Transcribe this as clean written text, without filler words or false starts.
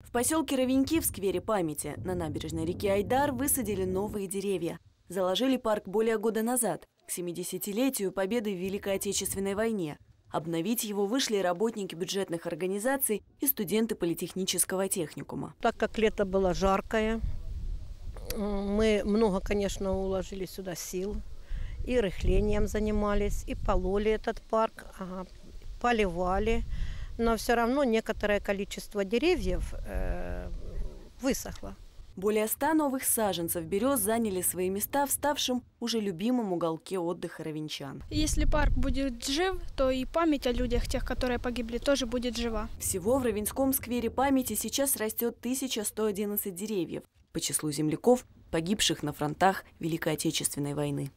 В поселке Ровеньки в сквере памяти на набережной реки Айдар высадили новые деревья. Заложили парк более года назад, к 70-летию победы в Великой Отечественной войне. Обновить его вышли работники бюджетных организаций и студенты политехнического техникума. Так как лето было жаркое, мы много, конечно, уложили сюда сил. И рыхлением занимались, и пололи этот парк, поливали. Но все равно некоторое количество деревьев высохло. Более 100 новых саженцев берез заняли свои места в ставшем уже любимом уголке отдыха ровенчан. Если парк будет жив, то и память о людях, тех, которые погибли, тоже будет жива. Всего в Ровенском сквере памяти сейчас растет 1111 деревьев по числу земляков, погибших на фронтах Великой Отечественной войны.